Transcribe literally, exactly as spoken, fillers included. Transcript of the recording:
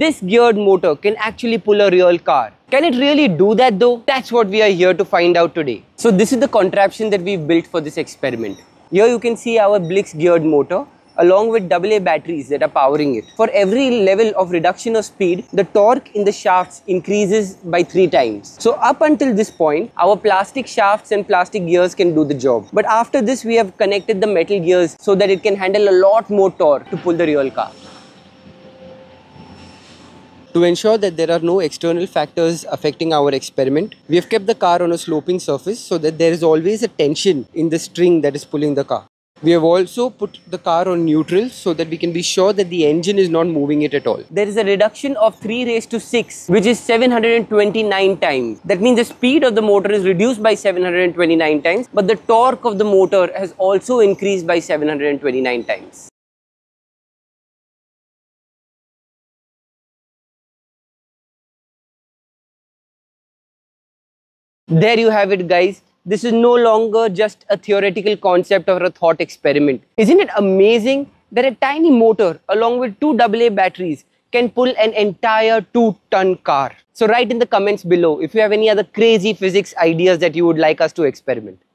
this geared motor can actually pull a real car. Can it really do that though? That's what we are here to find out today. So this is the contraption that we've built for this experiment. Here you can see our Blix geared motor along with double A batteries that are powering it. For every level of reduction of speed, the torque in the shafts increases by three times. So up until this point, our plastic shafts and plastic gears can do the job. But after this, we have connected the metal gears so that it can handle a lot more torque to pull the real car. To ensure that there are no external factors affecting our experiment, we have kept the car on a sloping surface so that there is always a tension in the string that is pulling the car. We have also put the car on neutral so that we can be sure that the engine is not moving it at all. There is a reduction of three raised to six, which is seven hundred twenty-nine times. That means the speed of the motor is reduced by seven hundred twenty-nine times, but the torque of the motor has also increased by seven hundred twenty-nine times. There you have it, guys. This is no longer just a theoretical concept or a thought experiment. Isn't it amazing that a tiny motor along with two double A batteries can pull an entire two-ton car? So write in the comments below if you have any other crazy physics ideas that you would like us to experiment.